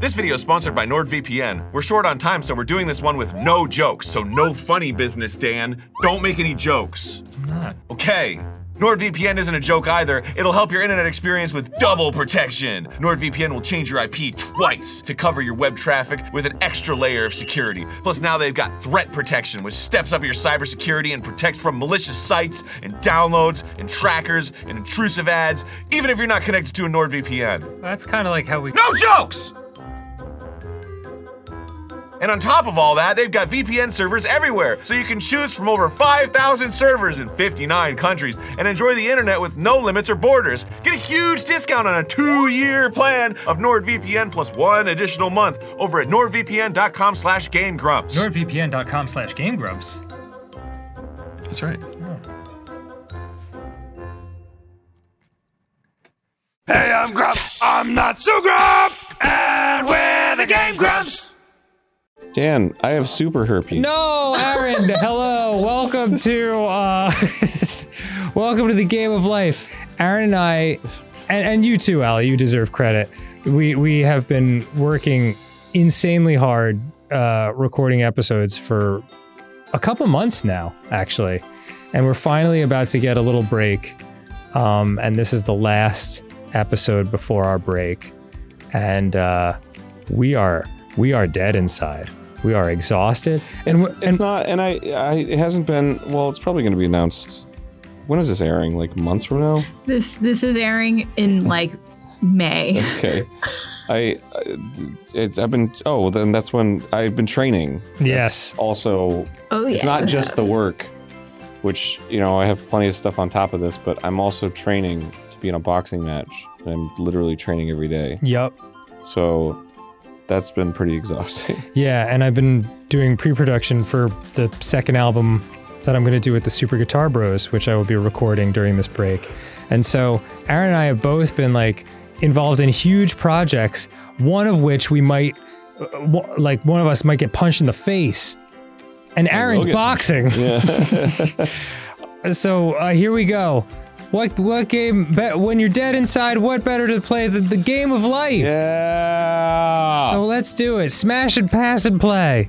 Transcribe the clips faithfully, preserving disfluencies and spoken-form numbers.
This video is sponsored by NordVPN. We're short on time, so we're doing this one with no jokes. So no funny business, Dan. Don't make any jokes. I'm not. Okay. NordVPN isn't a joke either. It'll help your internet experience with double protection. NordVPN will change your I P twice to cover your web traffic with an extra layer of security. Plus now they've got threat protection, which steps up your cybersecurity and protects from malicious sites and downloads and trackers and intrusive ads, even if you're not connected to a NordVPN. That's kind of like how we- No jokes! And on top of all that, they've got V P N servers everywhere, so you can choose from over five thousand servers in fifty-nine countries and enjoy the internet with no limits or borders. Get a huge discount on a two-year plan of NordVPN plus one additional month over at nordvpn.com slash gamegrumps. nordvpn.com slash gamegrumps? That's right. Hey, I'm Grumps. I'm not so Grump, and we're the Game Grumps. Dan, I have super herpes. No, Arin, hello. Welcome to, uh, welcome to the game of life. Arin and I, and, and you too, Ali, you deserve credit. We, we have been working insanely hard, uh, recording episodes for a couple months now, actually. And we're finally about to get a little break. Um, and this is the last episode before our break. And, uh, we are... We are dead inside. We are exhausted. And it's, and it's not, and I, I, it hasn't been, well, it's probably going to be announced. When is this airing? Like months from now? This, this is airing in like May. Okay. I, it's, I've been, oh, well, then that's when I've been training. Yes. It's also, oh, yeah, it's not just the work, which, you know, I have plenty of stuff on top of this, but I'm also training to be in a boxing match. And I'm literally training every day. Yep. So that's been pretty exhausting. Yeah, and I've been doing pre-production for the second album that I'm going to do with the Super Guitar Bros, which I will be recording during this break. And so Arin and I have both been like involved in huge projects, one of which we might, like one of us might get punched in the face. And Aaron's boxing. Yeah. So uh, here we go. What what game? Be, when you're dead inside, what better to play than the game of life? Yeah. So let's do it. Smash and pass and play.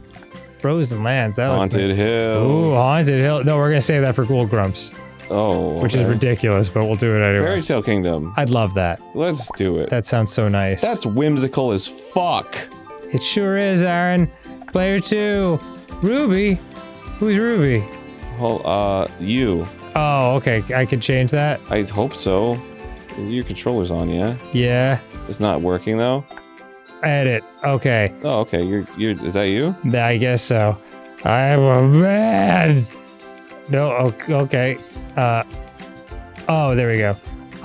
Frozen Lands. That Haunted Hills. Ooh, Haunted Hill. No, we're gonna save that for Ghoul Grumps. Oh. Okay. Which is ridiculous, but we'll do it anyway. Fairy Tale Kingdom. I'd love that. Let's do it. That sounds so nice. That's whimsical as fuck. It sure is, Arin. Player two, Ruby. Who's Ruby? Well, uh, you. Oh, okay. I could change that? I hope so. Your controller's on, yeah? Yeah. It's not working, though? Edit. Okay. Oh, okay. You're, you're, is that you? I guess so. I'm a man! No, okay. Uh, oh, there we go.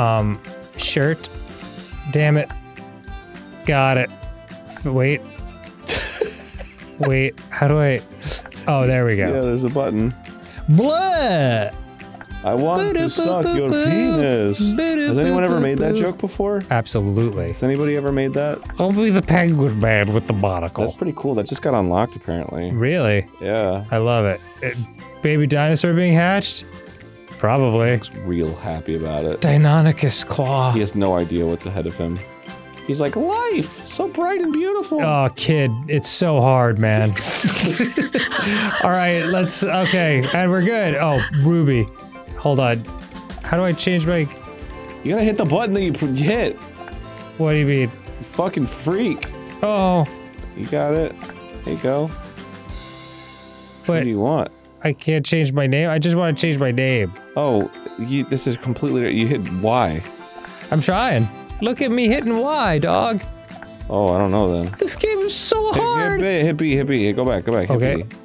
Um, shirt. Damn it. Got it. Wait. Wait, how do I... Oh, there we go. Yeah, there's a button. Blah! I want to suck your penis. Has anyone ever made that joke before? Absolutely. Has anybody ever made that? Oh, he's a penguin man with the monocle. That's pretty cool. That just got unlocked, apparently. Really? Yeah. I love it. it baby dinosaur being hatched? Probably. He looks real happy about it. Deinonychus claw. He has no idea what's ahead of him. He's like, life, so bright and beautiful. Oh, kid, it's so hard, man. All right, let's, okay, and we're good. Oh, Ruby. Hold on. How do I change my... You gotta hit the button that you hit. What do you mean? You fucking freak. Oh. You got it. There you go. But what do you want? I can't change my name. I just want to change my name. Oh, you, this is completely... You hit Y. I'm trying. Look at me hitting Y, dog. Oh, I don't know then. This game is so hit, hard. Hit B, hit B, hit B. Go back, go back. Hit okay. B.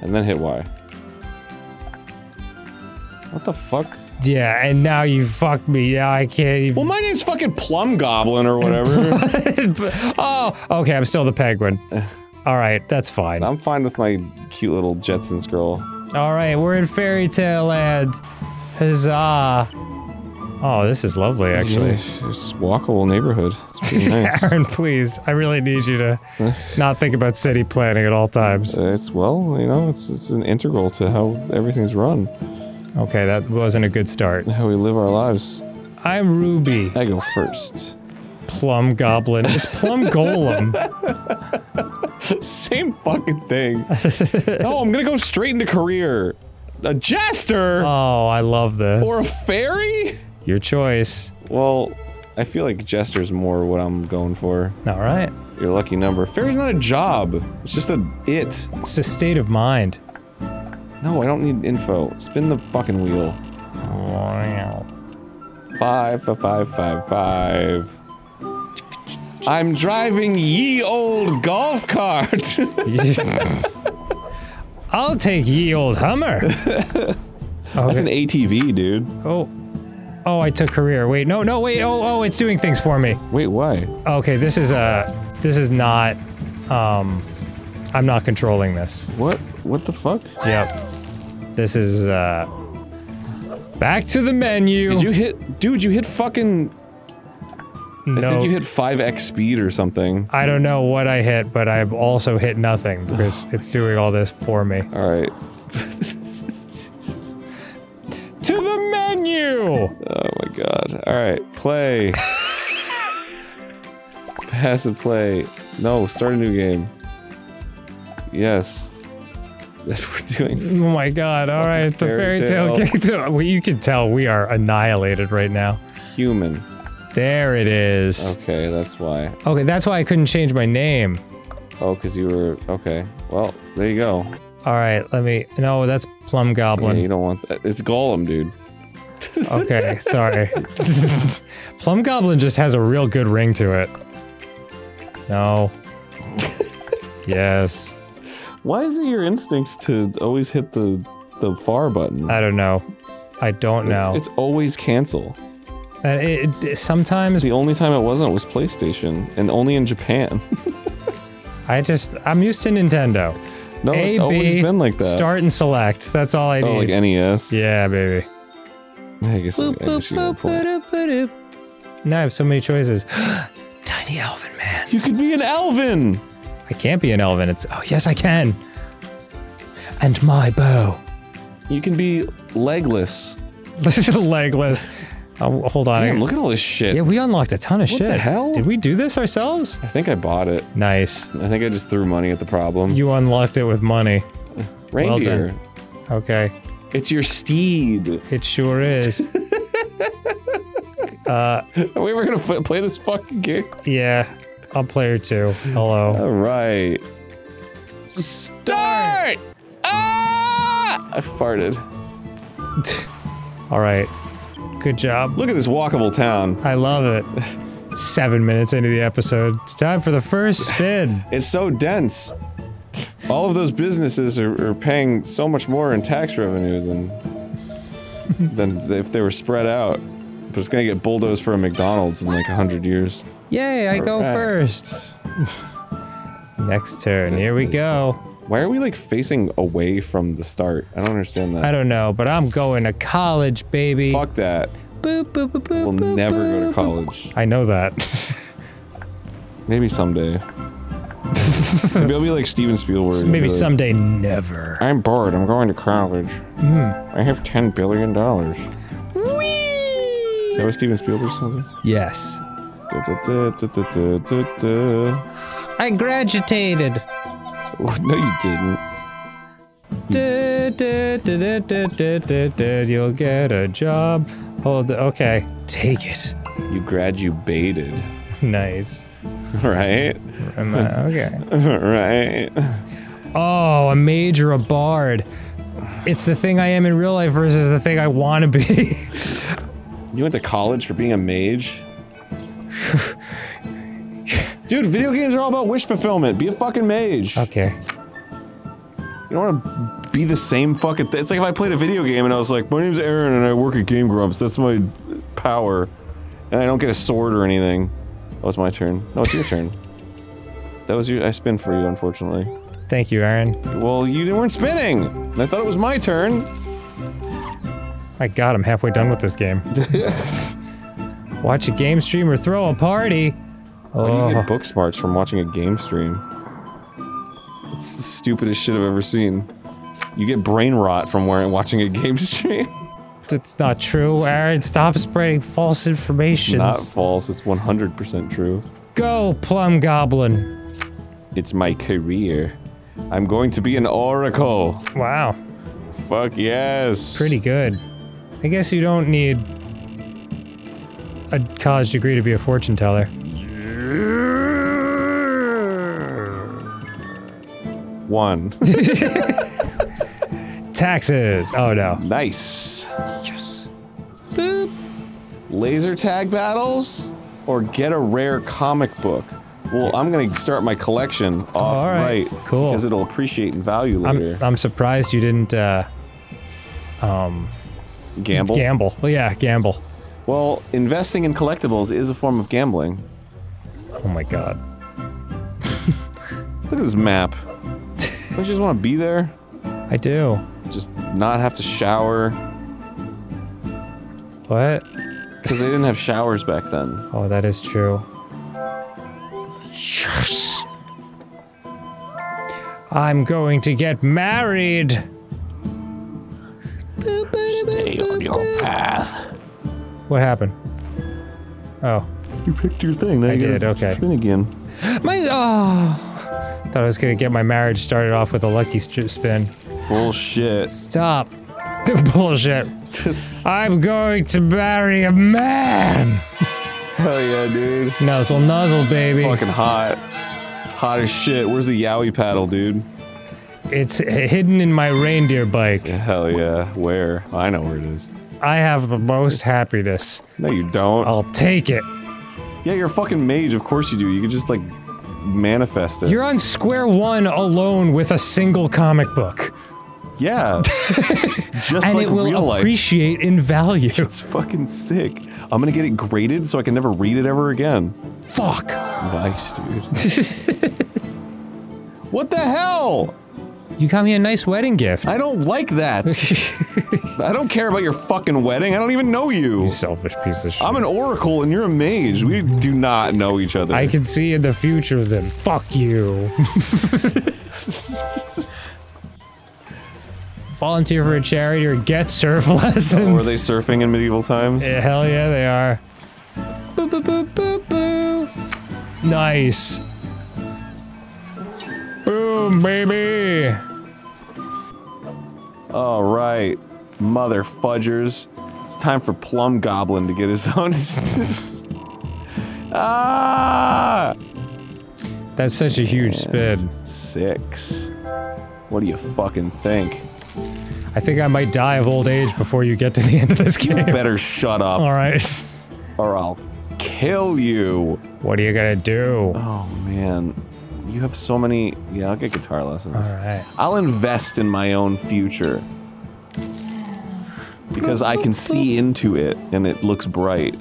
And then hit Y. What the fuck? Yeah, and now you fucked me. Now I can't even. Well, my name's fucking Plum Goblin or whatever. Oh, okay, I'm still the penguin. Alright, that's fine. I'm fine with my cute little Jetsons girl. Alright, we're in Fairy Tale Land. Huzzah. Oh, this is lovely, actually. Yeah, it's a walkable neighborhood. It's pretty nice. Arin, please, I really need you to not think about city planning at all times. Uh, it's, well, you know, it's, it's an integral to how everything's run. Okay, that wasn't a good start. How we live our lives. I'm Ruby. I go first. plum goblin. It's plum golem. Same fucking thing. Oh, I'm gonna go straight into career. A jester! Oh, I love this. Or a fairy? Your choice. Well, I feel like jester's more what I'm going for. Alright. Your lucky number. Fairy's not a job. It's just a it. It's a state of mind. No, I don't need info. Spin the fucking wheel. Five, five, five, five, five. I'm driving ye old golf cart. I'll take ye old Hummer. Okay. That's an A T V, dude. Oh. Oh, I took career. Wait, no, no, wait. Oh, oh, it's doing things for me. Wait, why? Okay, this is a. Uh, this is not. Um, I'm not controlling this. What? What the fuck? Yep. This is. Uh, back to the menu. Did you hit, dude? You hit fucking. No. I think you hit five X speed or something. I don't know what I hit, but I've also hit nothing because it's doing all this for me. All right. To the menu! Oh my god. All right. Play. Pass and play. No, start a new game. Yes. That's what we're doing. Oh my god. All right. The fairy tale kingdom. Well, you can tell we are annihilated right now. Human. There it is. Okay, that's why. Okay, that's why I couldn't change my name. Oh, because you were... Okay. Well, there you go. Alright, let me... No, that's Plum Goblin. Yeah, you don't want that. It's Golem, dude. Okay, sorry. Plum Goblin just has a real good ring to it. No. Yes. Why is it your instinct to always hit the, the far button? I don't know. I don't know. It's, it's always cancel. Uh, it, it, sometimes... The only time it wasn't was PlayStation, and only in Japan. I just... I'm used to Nintendo. No, A, it's always B, been like that. Start and select. That's all I oh, need. Oh, like N E S? Yeah, baby. I guess, boop, I, I guess boop, you boop, boop, boop, boop. Now I have so many choices. Tiny Elven Man. You could be an Elven! I can't be an Elven. It's... Oh, yes, I can. And my bow. You can be legless. Legless. Oh, hold on. Damn, look at all this shit. Yeah, we unlocked a ton of what shit. What the hell? Did we do this ourselves? I think I bought it. Nice. I think I just threw money at the problem. You unlocked it with money. Reindeer. Well done. Okay. It's your steed. It sure is. uh, we were gonna put, play this fucking game? Yeah. I'll play her too. Hello. Alright. Start! Ah! I farted. Alright. Good job. Look at this walkable town. I love it. Seven minutes into the episode. It's time for the first spin. It's so dense. All of those businesses are, are paying so much more in tax revenue than than if they were spread out. But it's gonna get bulldozed for a McDonald's in like a hundred years. Yay, I All go right. first. Next turn. Here we go. Why are we like facing away from the start? I don't understand that. I don't know, but I'm going to college, baby. Fuck that. Boop, boop, boop, boop, we'll boop, never boop, go to college. I know that. Maybe someday. Maybe I'll be like Steven Spielberg. So maybe someday, like, never. I'm bored. I'm going to college. Mm. I have ten billion dollars. Whee! Is that what Steven Spielberg said? Yes. Da, da, da, da, da, da, da. I graduated. No, you didn't. Da, da, da, da, da, da, da, you'll get a job. Hold the, okay. Take it. You graduated. Nice. Right? Am I, okay. Right. Oh, a major, a bard. It's the thing I am in real life versus the thing I want to be. You went to college for being a mage? Dude, video games are all about wish fulfillment. Be a fucking mage. Okay. You don't want to be the same fucking thing. It's like if I played a video game and I was like, my name's Arin and I work at Game Grumps. That's my power. And I don't get a sword or anything. Oh, it's my turn. No, it's your turn. That was your- I spin for you, unfortunately. Thank you, Arin. Well, you weren't spinning! I thought it was my turn! My god, I'm halfway done with this game. Watch a game stream or throw a party! Why do you get book smarts from watching a game stream? It's the stupidest shit I've ever seen. You get brain rot from wearing watching a game stream. that's not true. Arin, stop spreading false information. Not false, it's one hundred percent true. Go, Plum Goblin. It's my career. I'm going to be an oracle. Wow. Fuck yes. Pretty good. I guess you don't need a college degree to be a fortune teller. One. Taxes. Oh no. Nice. Yes. Boop. Laser tag battles or get a rare comic book. Well, I'm gonna start my collection off all right. right cool. Because it'll appreciate in value later. I'm, I'm surprised you didn't, uh... Um... Gamble? Gamble. Well, yeah, gamble. Well, investing in collectibles is a form of gambling. Oh my god. Look at this map. Don't you just want to be there? I do. Just not have to shower. What? Because they didn't have showers back then. Oh, that is true. Yes! I'm going to get married! Stay on your path. What happened? Oh. You picked your thing. Now I you did, okay. Spin again. My- oh! Thought I was gonna get my marriage started off with a lucky spin. Bullshit. Stop. Bullshit. I'm going to marry a man! Hell yeah, dude. Nuzzle, nuzzle, baby. It's fucking hot. It's hot as shit. Where's the yowie paddle, dude? It's hidden in my reindeer bike. Yeah, hell yeah. Where? I know where it is. I have the most happiness. No, you don't. I'll take it. Yeah, you're a fucking mage. Of course you do. You can just, like, manifest it. You're on square one alone with a single comic book. Yeah. Just and like it will real appreciate life. In value. It's fucking sick. I'm gonna get it graded so I can never read it ever again. Fuck. Nice, dude. What the hell? You got me a nice wedding gift. I don't like that. I don't care about your fucking wedding. I don't even know you. You selfish piece of shit. I'm an oracle and you're a mage. We do not know each other. I can see in the future then. Fuck you. Volunteer for a charity or get surf lessons. Oh, were they surfing in medieval times? Yeah, hell yeah, they are. Boop, boop, boop, boop, boop. Nice. Boom, baby. All right, mother fudgers. It's time for Plum Goblin to get his own. Ah! That's such a huge spin. Six. What do you fucking think? I think I might die of old age before you get to the end of this game. You better shut up. Alright. Or I'll kill you. What are you gonna do? Oh, man. You have so many... Yeah, I'll get guitar lessons. Alright. I'll invest in my own future. Because I can see into it, and it looks bright.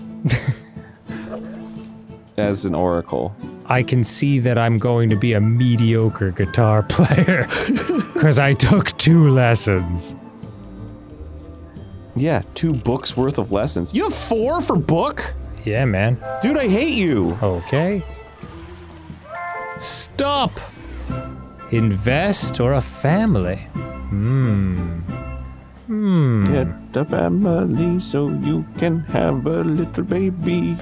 As an oracle. I can see that I'm going to be a mediocre guitar player. Because I took two lessons. Yeah, two books worth of lessons. You have four for book? Yeah, man. Dude, I hate you. Okay. Stop. Invest or a family? Hmm. Hmm. Get a family so you can have a little baby.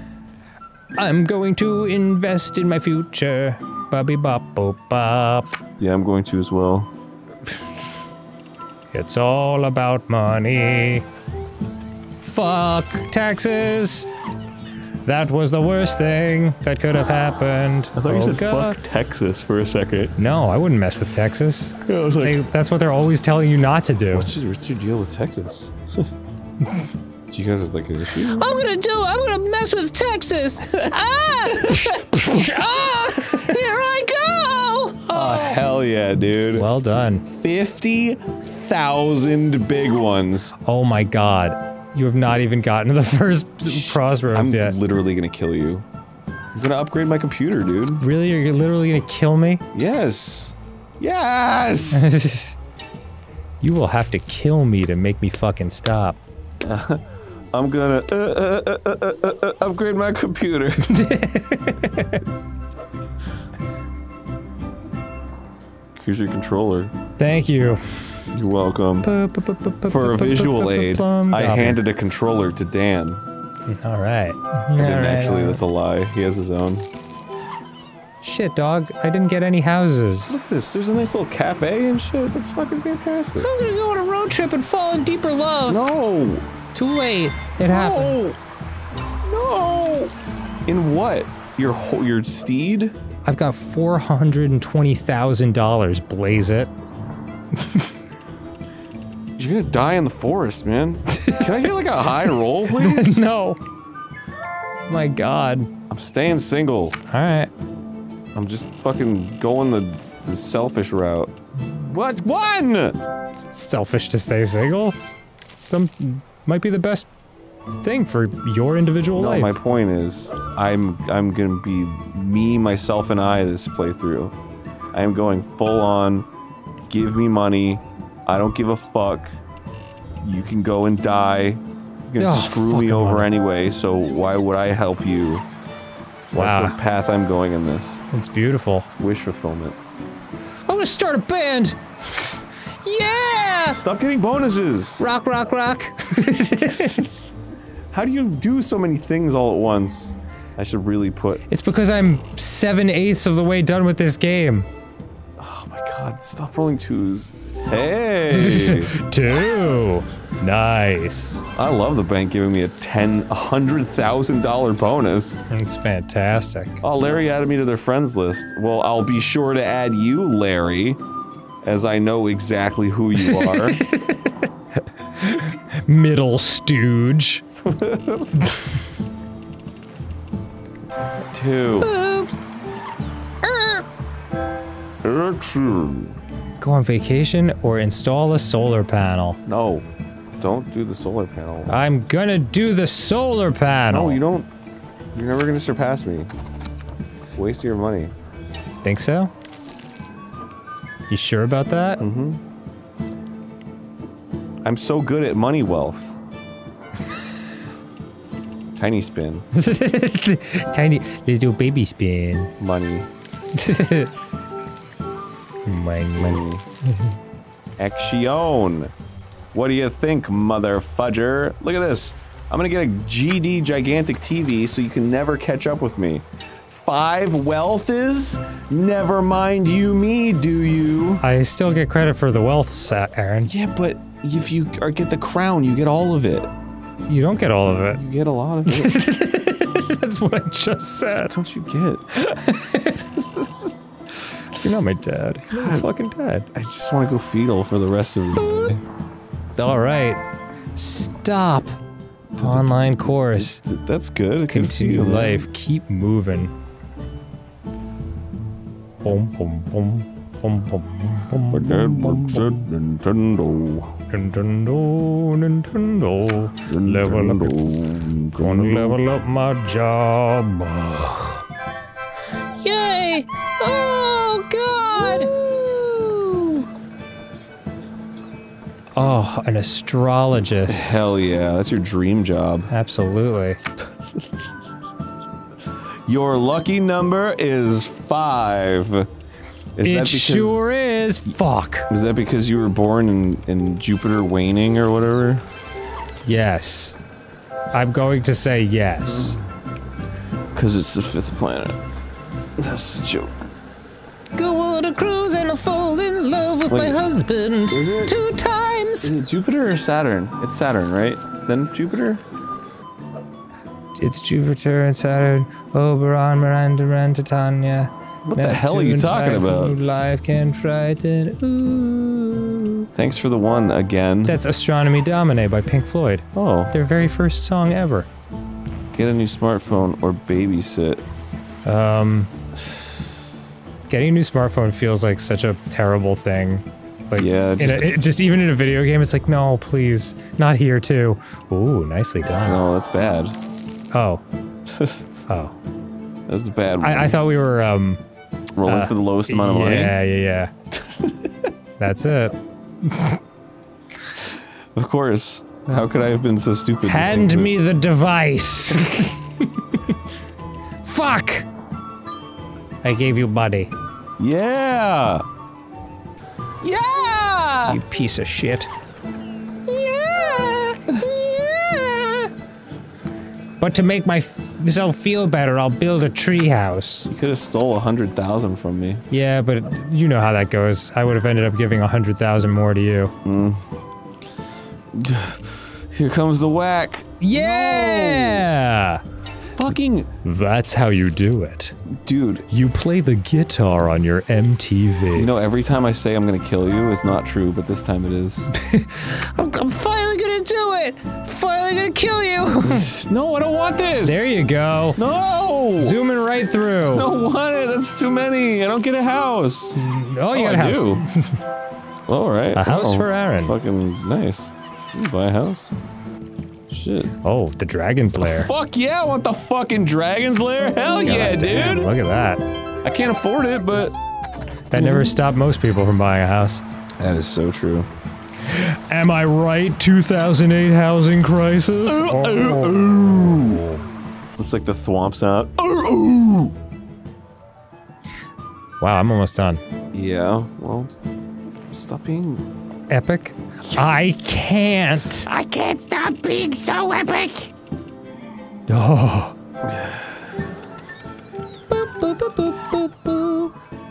I'm going to invest in my future. Bobby bop bop bop. Yeah, I'm going to as well. It's all about money. Fuck taxes. That was the worst thing that could have happened. I thought oh you said God. Fuck Texas for a second. No, I wouldn't mess with Texas. Yeah, I was like, they, that's what they're always telling you not to do. What's your, what's your deal with Texas? Do you guys have like an issue? I'm gonna do. I'm gonna mess with Texas. Ah! Ah! Here I go! Oh, oh hell yeah, dude! Well done. Fifty thousand big ones. Oh my god! You have not even gotten to the first crossroads I'm yet. I'm literally gonna kill you. I'm gonna upgrade my computer, dude. Really? You're literally gonna kill me? Yes. Yes. You will have to kill me to make me fucking stop. Uh, I'm gonna uh, uh, uh, uh, uh, uh, upgrade my computer. Here's your controller. Thank you. You're welcome. For a visual aid, I handed a controller to Dan. All right. I didn't actually, that's a lie. He has his own. Shit, dog. I didn't get any houses. Look at this. There's a nice little cafe and shit. That's fucking fantastic. I'm gonna go on a road trip and fall in deeper love. No. Too late. It happened. No. In what? Your whole, your steed? I've got four hundred and twenty thousand dollars. Blaze it. You're gonna die in the forest, man. Can I get like a high roll, please? No. My God. I'm staying single. All right. I'm just fucking going the, the selfish route. What? One! It's selfish to stay single. Some might be the best thing for your individual no, life. No, my point is, I'm I'm gonna be me, myself, and I this playthrough. I am going full on. Give me money. I don't give a fuck. You can go and die. You're gonna oh, screw me over on. Anyway, so why would I help you? Wow. That's the path I'm going in this. It's beautiful. Wish fulfillment. I'm gonna start a band! Yeah! Stop getting bonuses! Rock, rock, rock! How do you do so many things all at once? I should really put- It's because I'm seven-eighths of the way done with this game. Oh my God, stop rolling twos. Hey! Two! Nice. I love the bank giving me a ten, a hundred thousand dollar bonus. That's fantastic. Oh, Larry added me to their friends list. Well, I'll be sure to add you, Larry, as I know exactly who you are. Middle stooge. Two. Go on vacation or install a solar panel. No. Don't do the solar panel. I'm gonna do the solar panel! No, you don't... You're never gonna surpass me. It's a waste of your money. You think so? You sure about that? Mm-hmm. I'm so good at money wealth. Tiny spin. Tiny... little baby spin. Money. Money. Money. Action! What do you think, mother fudger? Look at this. I'm gonna get a G D gigantic T V so you can never catch up with me. Five wealth is? Never mind you me, do you? I still get credit for the wealth set, Arin. Yeah, but if you are, get the crown, you get all of it. You don't get all of it. You get a lot of it. That's what I just said. That's what you get. You're not my dad. You're my fucking dad. I just want to go fetal for the rest of the day. Alright. Stop. Online course. That's good. Continue life. Keep moving. Boom, boom, boom, boom, boom, my dad works at Nintendo. Nintendo, Nintendo. Level up. Gonna level up my job. Yay! Oh, God! Oh, an astrologist. Hell yeah, that's your dream job. Absolutely. Your lucky number is five. Is it that sure is. Fuck. Is that because you were born in, in Jupiter waning or whatever? Yes. I'm going to say yes. Because it's the fifth planet. That's a joke. Go on a cruise and I'll fall in love with Wait, my husband. Is it? Two times. Is it Jupiter or Saturn? It's Saturn, right? Then Jupiter? It's Jupiter and Saturn. Oberon, Miranda, Miranda, Tanya. What the hell are you talking about? Life can frighten. Ooh. Thanks for the one again. That's Astronomy Domine by Pink Floyd. Oh. Their very first song ever. Get a new smartphone or babysit. Um. Getting a new smartphone feels like such a terrible thing. Like, yeah, just, in a, it, just even in a video game, it's like, no, please, not here too. Ooh, nicely done. No, that's bad. Oh. Oh. That's the bad one. I, I thought we were, um... rolling uh, for the lowest amount of yeah, money? Yeah, yeah, yeah. That's it. Of course. How could I have been so stupid? Hand me the device! Fuck! I gave you money. Yeah! Yeah! Yeah. You piece of shit. Yeah. Yeah. But to make myself feel better, I'll build a treehouse. You could have stole a hundred thousand from me. Yeah, but you know how that goes. I would have ended up giving a hundred thousand more to you. Mm. Here comes the whack. Yeah. No. Fucking. That's how you do it. Dude. You play the guitar on your M T V. You know, every time I say I'm gonna kill you, it's not true, but this time it is. I'm, I'm finally gonna do it! Finally gonna kill you! No, I don't want this! There you go. No! Zooming right through. I don't want it, that's too many. I don't get a house. Oh, you oh, got a house. Well, alright. A house oh, for Arin. Fucking nice. You buy a house. Shit. Oh, the dragon's lair. Fuck yeah, I want the fucking dragon's lair. Hell yeah, dude. Look at that. I can't afford it, but... That never stopped most people from buying a house. That is so true. Am I right, two thousand eight housing crisis? Ooh, oh. ooh, ooh. It's like the thwomps out. Ooh, ooh. Wow, I'm almost done. Yeah, well, stop being... epic? Yes. I can't. I can't stop being so epic. Oh.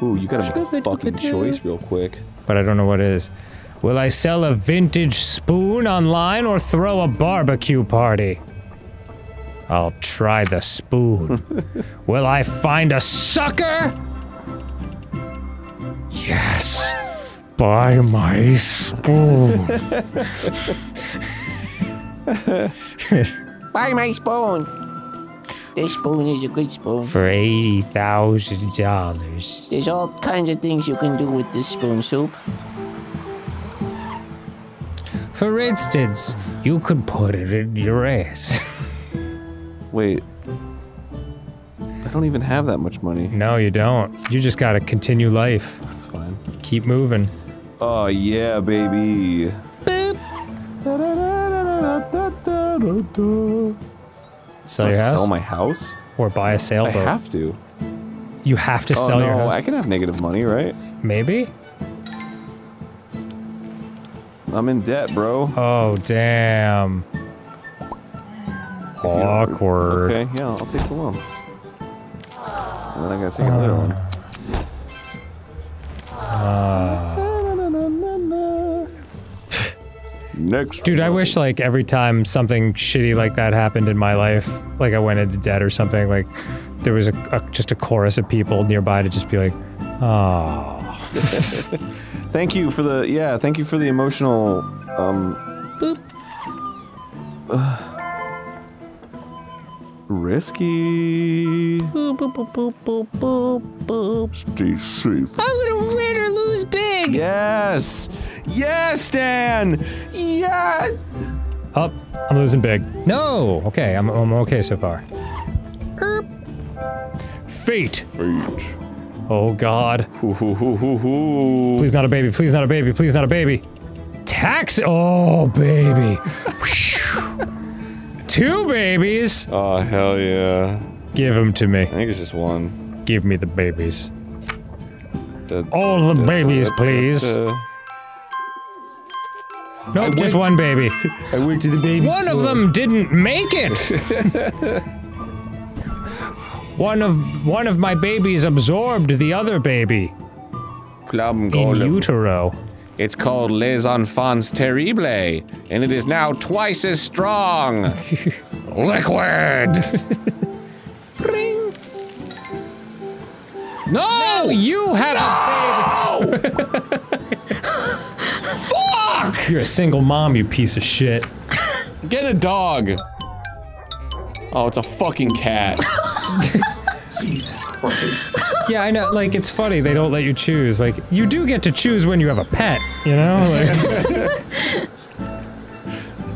Ooh, you gotta make a fucking choice real quick. But I don't know what it is. Will I sell a vintage spoon online or throw a barbecue party? I'll try the spoon. Will I find a sucker? Yes. Buy my spoon. Buy my spoon. This spoon is a good spoon. For eighty thousand dollars. There's all kinds of things you can do with this spoon soup. For instance, you could put it in your ass. Wait. I don't even have that much money. No, you don't. You just gotta continue life. That's fine. Keep moving. Oh yeah, baby. Sell your house? Sell my house? Or buy a sailboat? I have to. You have to oh, sell no, your house? I can have negative money, right? Maybe? I'm in debt, bro. Oh, damn. Awkward. Okay, yeah, I'll take the loan. And then I gotta take uh, another one. Uh, Next Dude, one. I wish like every time something shitty like that happened in my life, like I went into debt or something, like there was a, a just a chorus of people nearby to just be like, oh. Thank you for the, yeah, thank you for the emotional, um, boop. Uh, risky. Boop, boop, boop, boop, boop, boop. Stay safe. I'm gonna win or lose big. Yes, yes, Dan. Yes. Up. Oh, I'm losing big. No. Okay, I'm I'm okay so far. Erp. Fate. Fate. Oh God. Hoo, hoo, hoo, hoo, hoo. Please not a baby. Please not a baby. Please not a baby. Tax. Oh baby. Two babies. Oh hell yeah. Give them to me. I think it's just one. Give me the babies. Da, da, All the da, babies, da, da, please. Da, da. Nope, just one baby. I went to the baby One store. of them didn't make it. one of one of my babies absorbed the other baby. Plum golem. In utero. It's called Les Enfants Terribles, and it is now twice as strong. Liquid. No! No! You have no! a baby! Fuck! You're a single mom, you piece of shit. Get a dog! Oh, it's a fucking cat. Jesus Christ. Yeah, I know, like, it's funny, they don't let you choose. Like, you do get to choose when you have a pet, you know? Like,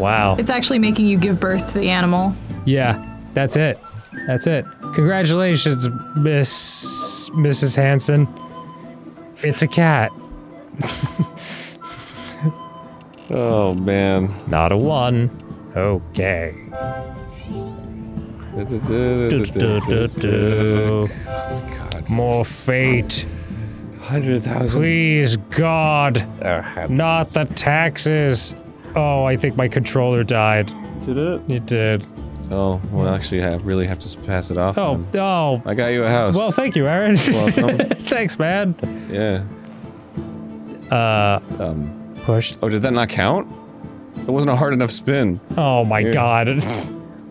wow. It's actually making you give birth to the animal. Yeah, that's it. That's it. Congratulations, Miss... Missus Hansen. It's a cat. Oh, man. Not a one. Okay. Du, du, du, du, du, du, du. Oh, God. More fate. one hundred thousand. Please, God. Uh, not the taxes. Oh, I think my controller died. Did it? It did. Oh, well, actually, I really have to pass it off. Oh, then. Oh. I got you a house. Well, thank you, Arin. Welcome. Thanks, man. Yeah. Uh, um, pushed. Oh, did that not count? It wasn't a hard enough spin. Oh my Here. God.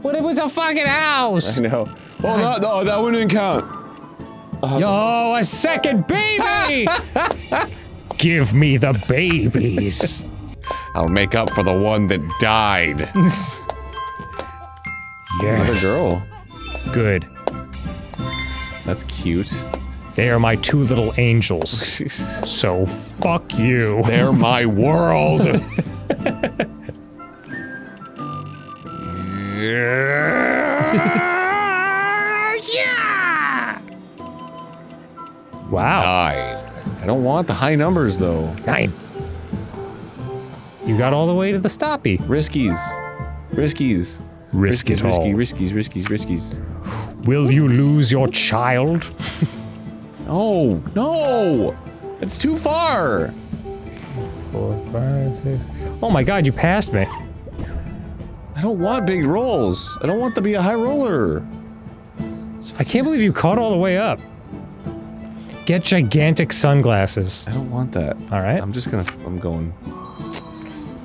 What, it was a fucking house! I know. Oh, no, no, that wouldn't count. Uh, Yo, a second baby! Give me the babies. I'll make up for the one that died. Yes. Another girl. Good. That's cute. They are my two little angels. So fuck you. They're my world. Yeah! Wow. Nine. I don't want the high numbers though. Nine. You got all the way to the stoppy. Riskies. Riskies. Risk riskies, it all. Riskies, riskies, riskies, riskies. Will you lose your child? No, no! It's too far! Four, five, six. Oh my god, you passed me. I don't want big rolls. I don't want to be a high roller. I can't believe you caught all the way up. Get gigantic sunglasses. I don't want that. All right. I'm just gonna. I'm going.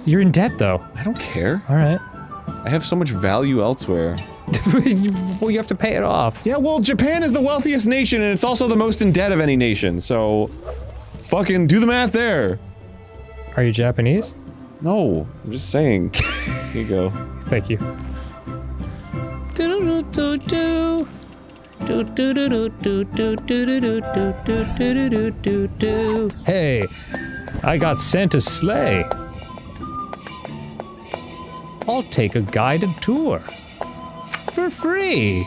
You're in debt, though. I don't care. All right. I have so much value elsewhere. Well, you have to pay it off. Yeah. Well, Japan is the wealthiest nation, and it's also the most in debt of any nation. So, fucking do the math there. Are you Japanese? No. I'm just saying. Here you go. Thank you. Hey, I got sent a sleigh. I'll take a guided tour. For free.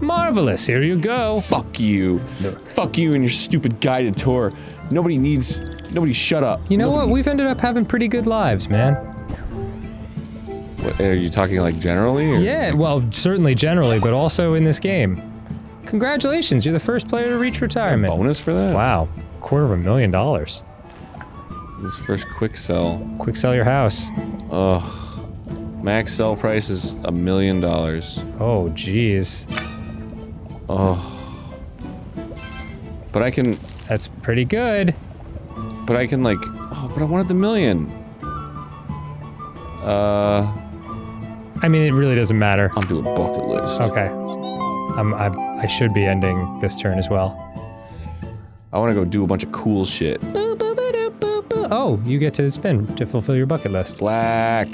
Marvelous, here you go. Fuck you. No. Fuck you and your stupid guided tour. Nobody needs, nobody shut up. You know nobody. What, we've ended up having pretty good lives, man. What, are you talking like generally? Or? Yeah, well, certainly generally, but also in this game. Congratulations, you're the first player to reach retirement. A bonus for that? Wow, quarter of a million dollars. This first quick sell. Quick sell your house. Ugh. Max sell price is a million dollars. Oh, jeez. Oh. But I can... That's pretty good. But I can like... Oh, but I wanted the million. Uh... I mean, it really doesn't matter. I'll do a bucket list. Okay. Um, I, I should be ending this turn as well. I want to go do a bunch of cool shit. Oh, you get to spin to fulfill your bucket list. Black.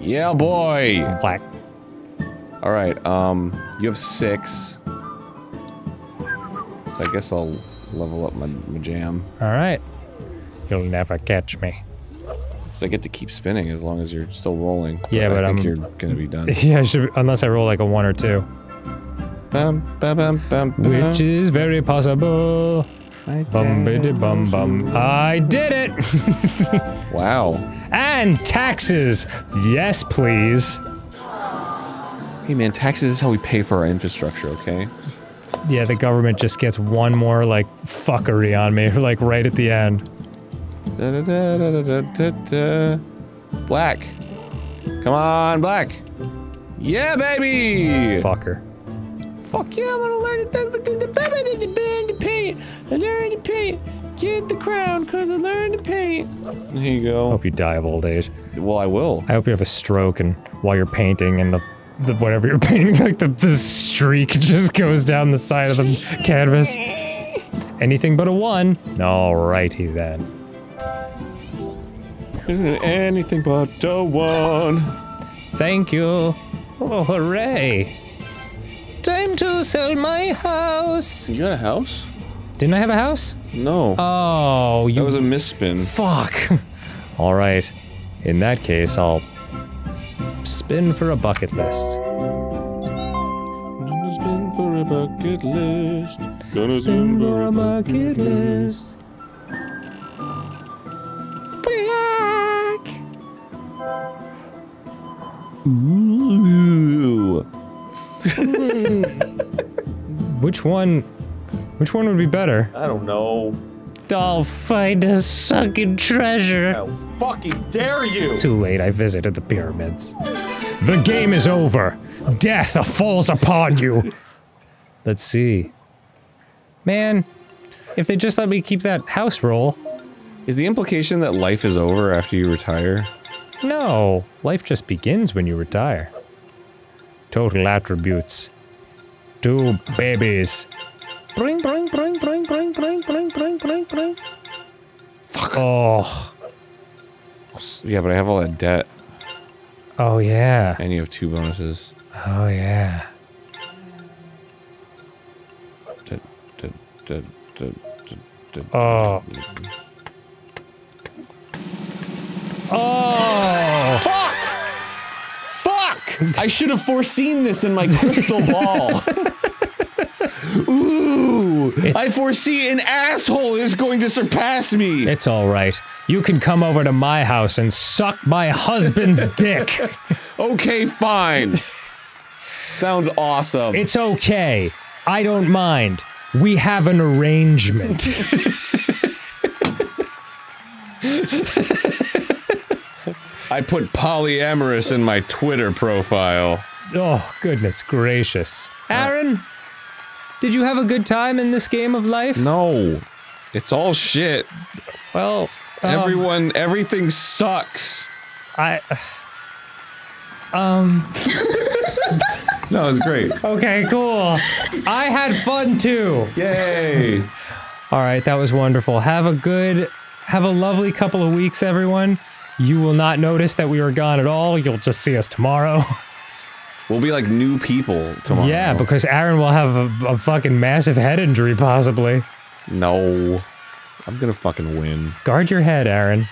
Yeah, boy! Black. Alright, um... You have six. So I guess I'll level up my, my jam. Alright. You'll never catch me. So I get to keep spinning as long as you're still rolling. Yeah, but, but I think I'm, you're gonna be done. Yeah, I should, unless I roll like a one or two. Bum, bum, bum, bum, bum. Which is very possible. I bum, biddy, bum, bum. I did it! Wow. And taxes! Yes, please. Hey man, taxes is how we pay for our infrastructure, okay? Yeah, the government just gets one more, like, fuckery on me, like, right at the end. Da, da, da, da, da, da, da, da. Black. Come on, black. Yeah, baby! Fucker. Fuck yeah, I wanna learn to paint. I learned to paint. Get the crown, cause I learned to paint. There you go. I hope you die of old age. Well, I will. I hope you have a stroke and while you're painting and the The, whatever you're painting, like the, the streak just goes down the side of the canvas. Anything but a one. Alrighty then. Anything but a one. Thank you. Oh, hooray. Time to sell my house. You got a house? Didn't I have a house? No. Oh, you. That was a misspin. Fuck. Alright. In that case, I'll spin for a bucket list. Gonna spin for a bucket list. Gonna spin, spin for a bucket, bucket list. Black. Ooh. which one, which one would be better? I don't know. I'll find a sunken treasure. How fucking dare you! It's too late, I visited the pyramids. The game is over. Death falls upon you. Let's see. Man, if they just let me keep that house roll. Is the implication that life is over after you retire? No, life just begins when you retire. Total attributes. Two babies. Bring, bring, bring, bring, bring, bring, bring, bring, bring, bring. Fuck. Oh. Yeah, but I have all that debt. Oh, yeah. And you have two bonuses. Oh, yeah. Da, da, da, da, da, da, oh. Oh. Fuck! Fuck! I should have foreseen this in my crystal ball. Ooh! It's, I foresee an asshole is going to surpass me! It's alright. You can come over to my house and suck my husband's dick! Okay, fine. Sounds awesome. It's okay. I don't mind. We have an arrangement. I put polyamorous in my Twitter profile. Oh, goodness gracious. Arin! Did you have a good time in this game of life? No. It's all shit. Well, um, everyone, everything sucks. I... Um... No, it was great. Okay, cool. I had fun too. Yay. Alright, that was wonderful. Have a good... Have a lovely couple of weeks, everyone. You will not notice that we were gone at all. You'll just see us tomorrow. We'll be like new people tomorrow. Yeah, because Arin will have a, a fucking massive head injury, possibly. No. I'm gonna fucking win. Guard your head, Arin.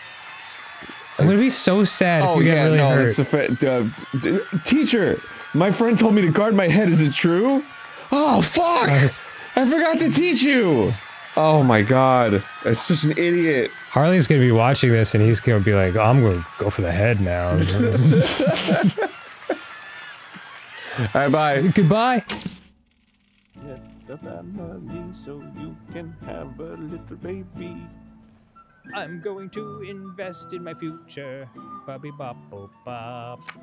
I'm gonna be so sad oh, if you yeah, get really no, hurt. That's a uh, teacher, my friend told me to guard my head, is it true? Oh, fuck! Uh, I forgot to teach you! Oh my god, that's just an idiot. Harley's gonna be watching this and he's gonna be like, oh, I'm gonna go for the head now. Alright, bye. Goodbye. Get the family so you can have a little baby. I'm going to invest in my future. Bobby bop bop bop.